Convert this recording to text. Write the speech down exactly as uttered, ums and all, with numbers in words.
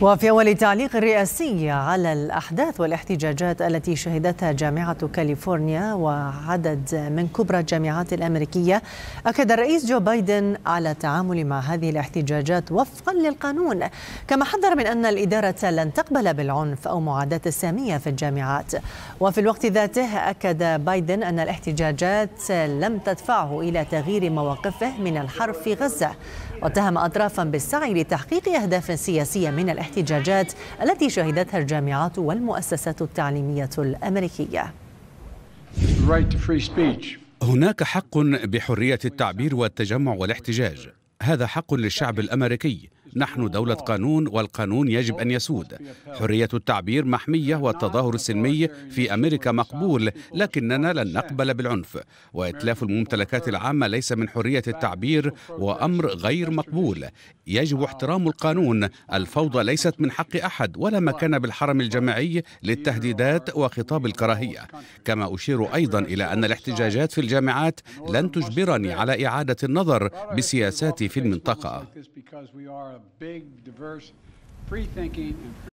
وفي أول تعليق رئاسي على الأحداث والاحتجاجات التي شهدتها جامعة كاليفورنيا وعدد من كبرى الجامعات الأمريكية، أكد الرئيس جو بايدن على التعامل مع هذه الاحتجاجات وفقا للقانون، كما حذر من أن الإدارة لن تقبل بالعنف أو معاداة السامية في الجامعات. وفي الوقت ذاته أكد بايدن أن الاحتجاجات لم تدفعه إلى تغيير مواقفه من الحرب في غزة، واتهم أطرافا بالسعي لتحقيق أهداف سياسية من الاحتجاجات الاحتجاجات التي شهدتها الجامعات والمؤسسات التعليمية الأمريكية. هناك حق بحرية التعبير والتجمع والاحتجاج، هذا حق للشعب الأمريكي. نحن دولة قانون والقانون يجب أن يسود. حرية التعبير محمية والتظاهر السلمي في أمريكا مقبول، لكننا لن نقبل بالعنف، وإتلاف الممتلكات العامة ليس من حرية التعبير وأمر غير مقبول. يجب احترام القانون. الفوضى ليست من حق أحد، ولا مكان بالحرم الجماعي للتهديدات وخطاب الكراهية. كما أشير أيضا إلى أن الاحتجاجات في الجامعات لن تجبرني على إعادة النظر بسياساتي في المنطقة. big, diverse, free thinking and